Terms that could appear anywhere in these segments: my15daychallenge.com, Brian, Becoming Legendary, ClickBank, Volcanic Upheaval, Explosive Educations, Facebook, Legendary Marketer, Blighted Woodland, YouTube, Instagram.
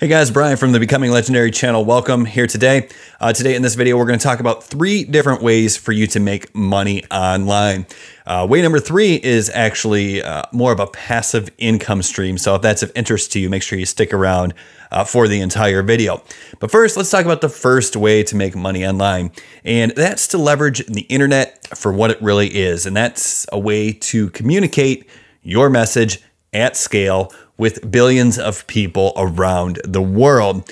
Hey guys, Brian from the Becoming Legendary channel. Welcome here today. Today in this video, we're going to talk about three different ways for you to make money online. Way number three is actually more of a passive income stream. So if that's of interest to you, make sure you stick around for the entire video. But first, let's talk about the first way to make money online. And that's to leverage the internet for what it really is. And that's a way to communicate your message at scale with billions of people around the world.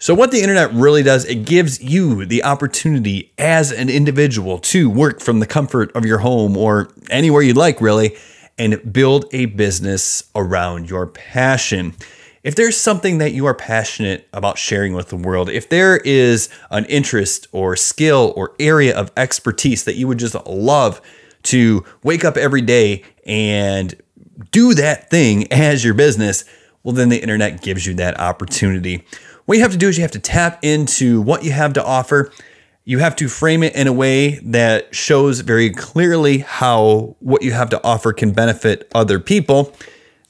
So what the internet really does, it gives you the opportunity as an individual to work from the comfort of your home or anywhere you'd like really, and build a business around your passion. If there's something that you are passionate about sharing with the world, if there is an interest or skill or area of expertise that you would just love to wake up every day and do that thing as your business, well, then the internet gives you that opportunity. What you have to do is you have to tap into what you have to offer. You have to frame it in a way that shows very clearly how what you have to offer can benefit other people.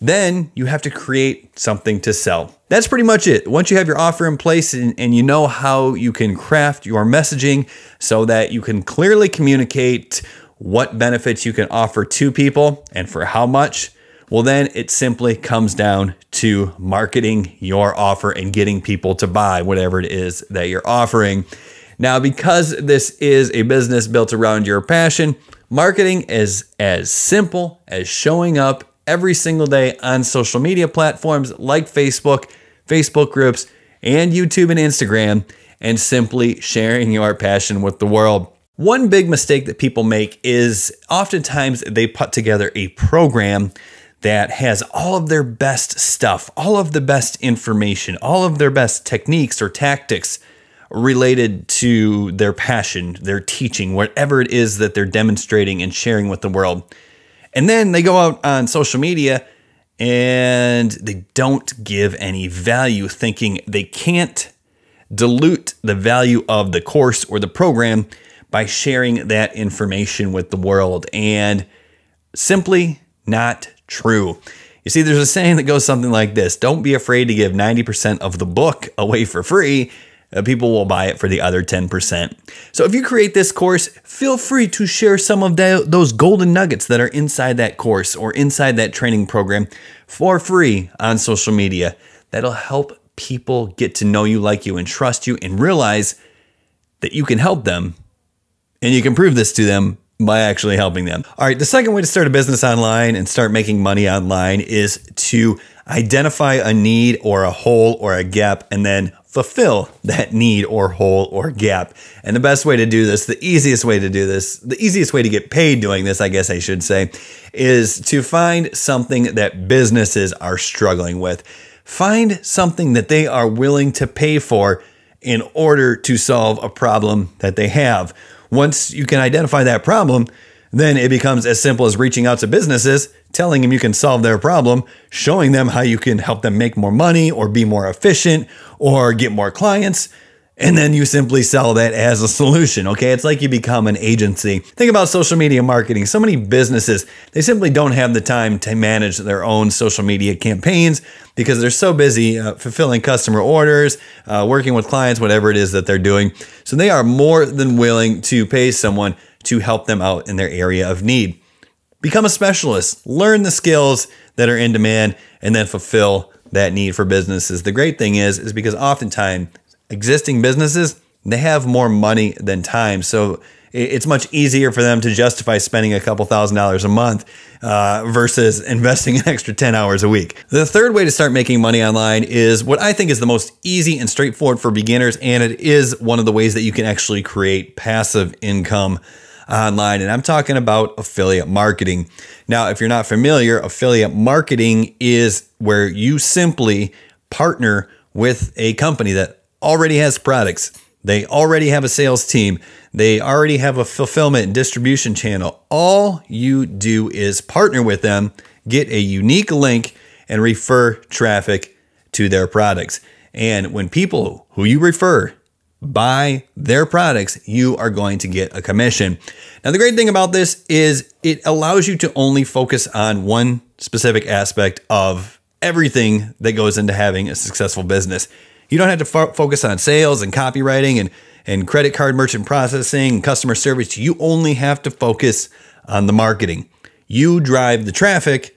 Then you have to create something to sell. That's pretty much it. Once you have your offer in place and you know how you can craft your messaging so that you can clearly communicate what benefits you can offer to people and for how much, well, then it simply comes down to marketing your offer and getting people to buy whatever it is that you're offering. Now, because this is a business built around your passion, marketing is as simple as showing up every single day on social media platforms like Facebook, Facebook groups, and YouTube and Instagram, and simply sharing your passion with the world. One big mistake that people make is oftentimes they put together a program that has all of their best stuff, all of the best information, all of their best techniques or tactics related to their passion, their teaching, whatever it is that they're demonstrating and sharing with the world. And then they go out on social media and they don't give any value, thinking they can't dilute the value of the course or the program by sharing that information with the world. And simply not true. You see, there's a saying that goes something like this: don't be afraid to give 90% of the book away for free. People will buy it for the other 10%. So if you create this course, feel free to share some of those golden nuggets that are inside that course or inside that training program for free on social media. That'll help people get to know you, like you, and trust you, and realize that you can help them. And you can prove this to them by actually helping them. All right, the second way to start a business online and start making money online is to identify a need or a hole or a gap and then fulfill that need or hole or gap. And the best way to do this, the easiest way to do this, the easiest way to get paid doing this, I guess I should say, is to find something that businesses are struggling with. Find something that they are willing to pay for in order to solve a problem that they have. Once you can identify that problem, then it becomes as simple as reaching out to businesses, telling them you can solve their problem, showing them how you can help them make more money or be more efficient or get more clients. And then you simply sell that as a solution. Okay, it's like you become an agency. Think about social media marketing. So many businesses, they simply don't have the time to manage their own social media campaigns because they're so busy fulfilling customer orders, working with clients, whatever it is that they're doing. So they are more than willing to pay someone to help them out in their area of need. Become a specialist, learn the skills that are in demand, and then fulfill that need for businesses. The great thing is because oftentimes, existing businesses, they have more money than time. So it's much easier for them to justify spending a couple $1,000s a month versus investing an extra 10 hours a week. The third way to start making money online is what I think is the most easy and straightforward for beginners. And it is one of the ways that you can actually create passive income online. And I'm talking about affiliate marketing. Now, if you're not familiar, affiliate marketing is where you simply partner with a company that already has products. They already have a sales team. They already have a fulfillment and distribution channel. All you do is partner with them, get a unique link, and refer traffic to their products. And when people who you refer buy their products, you are going to get a commission. Now, the great thing about this is it allows you to only focus on one specific aspect of everything that goes into having a successful business. You don't have to focus on sales and copywriting and credit card merchant processing and customer service. You only have to focus on the marketing. You drive the traffic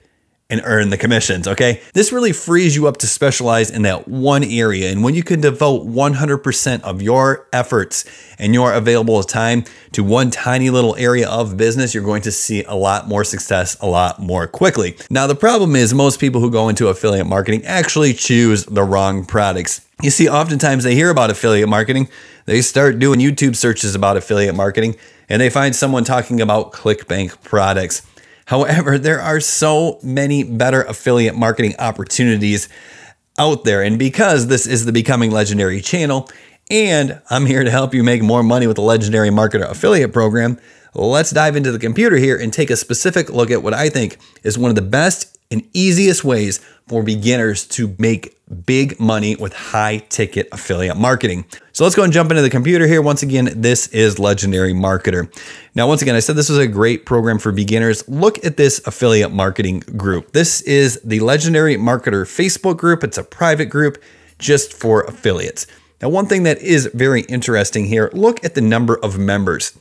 and earn the commissions, okay? This really frees you up to specialize in that one area. And when you can devote 100% of your efforts and your available time to one tiny little area of business, you're going to see a lot more success a lot more quickly. Now, the problem is most people who go into affiliate marketing actually choose the wrong products. You see, oftentimes they hear about affiliate marketing, they start doing YouTube searches about affiliate marketing, and they find someone talking about ClickBank products. However, there are so many better affiliate marketing opportunities out there. And because this is the Becoming Legendary channel, and I'm here to help you make more money with the Legendary Marketer affiliate program, let's dive into the computer here and take a specific look at what I think is one of the best and easiest ways for beginners to make big money with high ticket affiliate marketing. So let's go and jump into the computer here. Once again, this is Legendary Marketer. Now, once again, I said this was a great program for beginners. Look at this affiliate marketing group. This is the Legendary Marketer Facebook group. It's a private group just for affiliates. Now, one thing that is very interesting here, look at the number of members.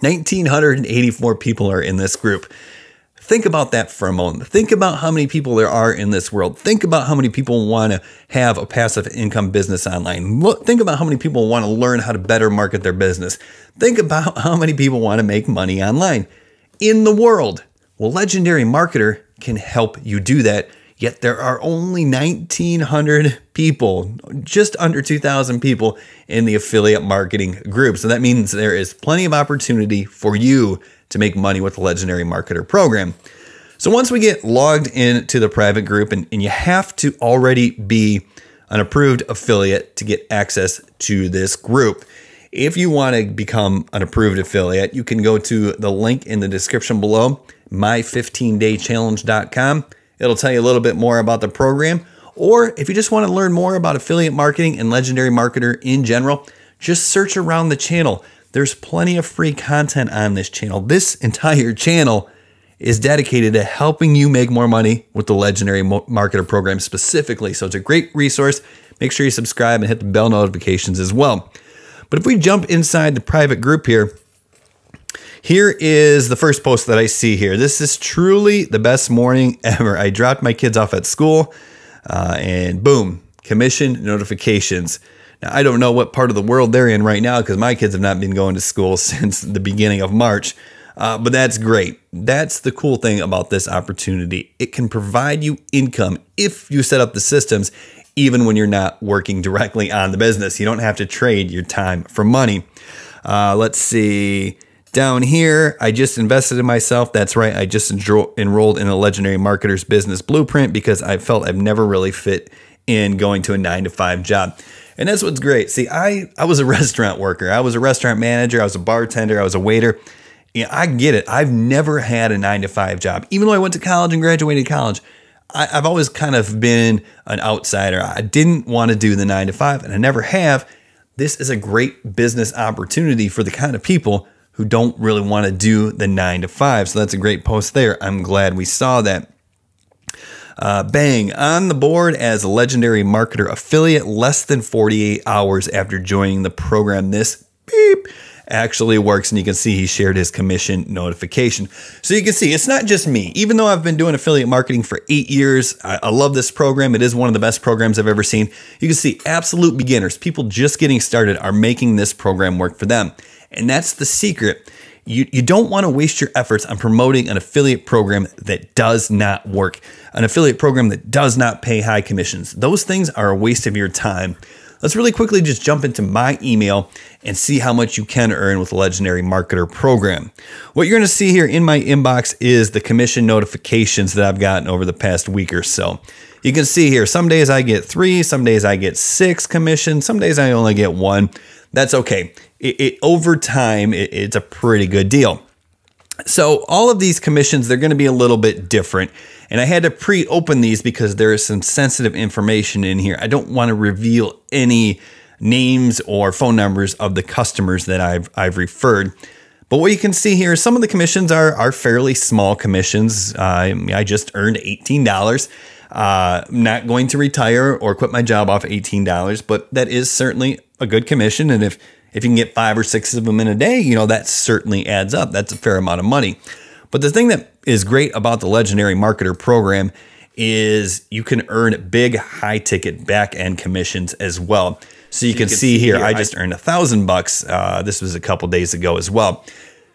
1,984 people are in this group. Think about that for a moment. Think about how many people there are in this world. Think about how many people want to have a passive income business online. Think about how many people want to learn how to better market their business. Think about how many people want to make money online in the world. Well, Legendary Marketer can help you do that. Yet there are only 1,900 people, just under 2,000 people in the affiliate marketing group. So that means there is plenty of opportunity for you to make money with the Legendary Marketer program. So once we get logged into the private group, and you have to already be an approved affiliate to get access to this group. If you want to become an approved affiliate, you can go to the link in the description below, my15daychallenge.com. It'll tell you a little bit more about the program. Or if you just want to learn more about affiliate marketing and Legendary Marketer in general, just search around the channel. There's plenty of free content on this channel. This entire channel is dedicated to helping you make more money with the Legendary Marketer program specifically. So it's a great resource. Make sure you subscribe and hit the bell notifications as well. But if we jump inside the private group here, here is the first post that I see here. This is truly the best morning ever. I dropped my kids off at school and boom, commission notifications. Now, I don't know what part of the world they're in right now because my kids have not been going to school since the beginning of March, but that's great. That's the cool thing about this opportunity. It can provide you income if you set up the systems, even when you're not working directly on the business. You don't have to trade your time for money. Let's see. Down here, I just invested in myself. That's right. I just enrolled in the Legendary Marketer's Business Blueprint because I felt I've never really fit in going to a 9-to-5 job. And that's what's great. See, I was a restaurant worker. I was a restaurant manager. I was a bartender. I was a waiter. Yeah, I get it. I've never had a 9-to-5 job. Even though I went to college and graduated college, I've always kind of been an outsider. I didn't want to do the 9-to-5, and I never have. This is a great business opportunity for the kind of people who don't really want to do the 9-to-5. So that's a great post there. I'm glad we saw that. Bang, on the board as a Legendary Marketer affiliate less than 48 hours after joining the program. This beep actually works, and you can see he shared his commission notification. So you can see it's not just me. Even though I've been doing affiliate marketing for 8 years, I love this program. It is one of the best programs I've ever seen. You can see absolute beginners, people just getting started, are making this program work for them. And that's the secret. You don't want to waste your efforts on promoting an affiliate program that does not work, an affiliate program that does not pay high commissions. Those things are a waste of your time. Let's really quickly just jump into my email and see how much you can earn with the Legendary Marketer program. What you're going to see here in my inbox is the commission notifications that I've gotten over the past week or so. You can see here, some days I get 3, some days I get 6 commissions, some days I only get 1. That's okay. Over time, it's a pretty good deal. So all of these commissions, they're going to be a little bit different. And I had to pre-open these because there is some sensitive information in here. I don't want to reveal any names or phone numbers of the customers that I've referred. But what you can see here is some of the commissions are fairly small commissions. I just earned $18. I'm not going to retire or quit my job off $18, but that is certainly a good commission. And if you can get 5 or 6 of them in a day, you know, that certainly adds up. That's a fair amount of money. But the thing that is great about the Legendary Marketer program is you can earn big high ticket back end commissions as well. So you can see here, I just earned $1,000. This was a couple days ago as well.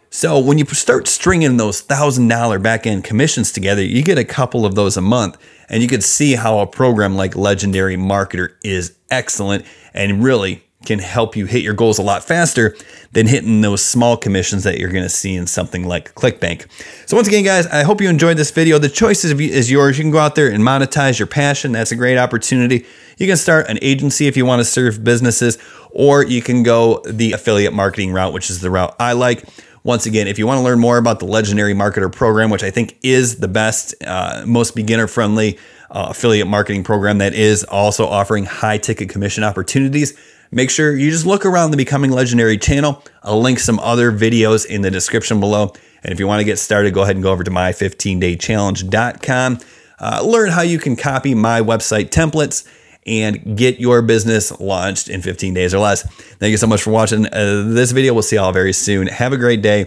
So when you start stringing those $1,000 back end commissions together, you get a couple of those a month, and you can see how a program like Legendary Marketer is excellent and really can help you hit your goals a lot faster than hitting those small commissions that you're gonna see in something like ClickBank. So once again, guys, I hope you enjoyed this video. The choice is yours. You can go out there and monetize your passion. That's a great opportunity. You can start an agency if you wanna serve businesses, or you can go the affiliate marketing route, which is the route I like. Once again, if you wanna learn more about the Legendary Marketer program, which I think is the best, most beginner-friendly affiliate marketing program that is also offering high-ticket commission opportunities, make sure you just look around the Becoming Legendary channel. I'll link some other videos in the description below. And if you want to get started, go ahead and go over to my15daychallenge.com. Learn how you can copy my website templates and get your business launched in 15 days or less. Thank you so much for watching this video. We'll see you all very soon. Have a great day.